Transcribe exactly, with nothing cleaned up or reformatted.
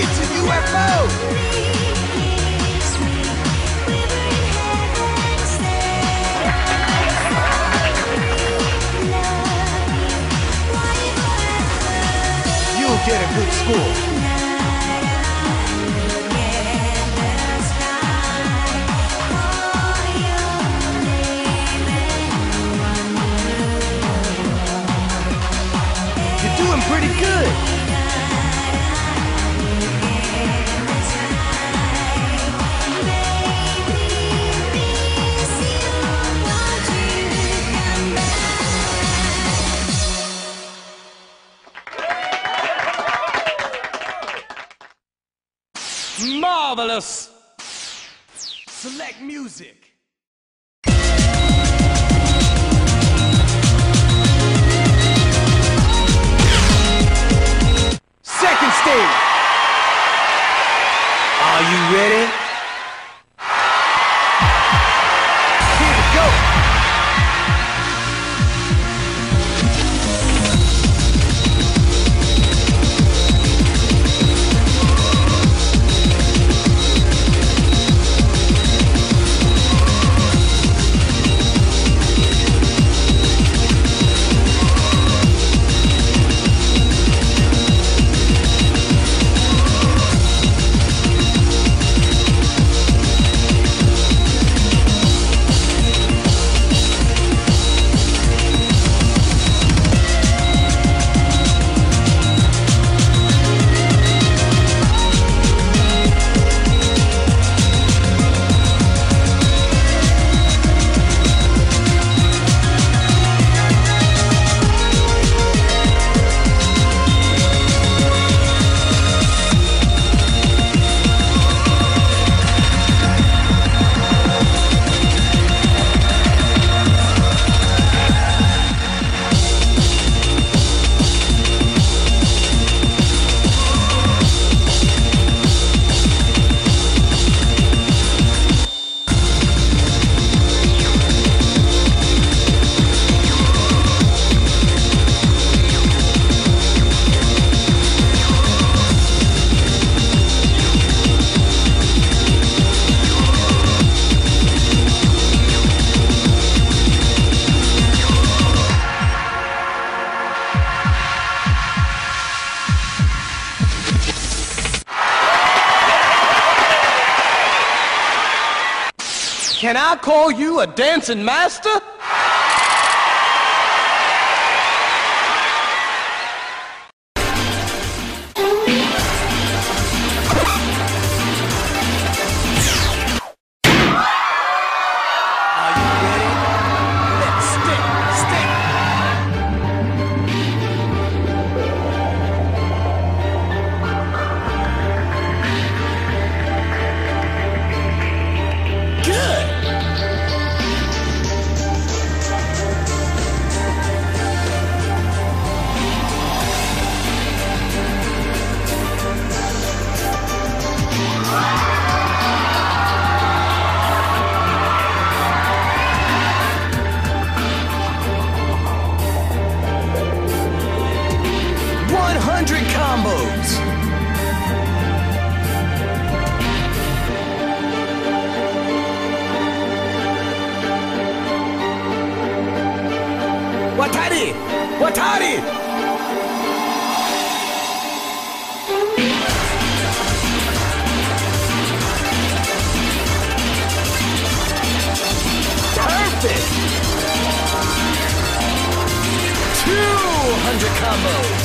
It's a U F O! Get a good school. You're doing pretty good. Marvelous! Select music. Second stage. Are you ready? Here we go. Can I call you a dancing master? Watari! Watari! Perfect! two hundred combos!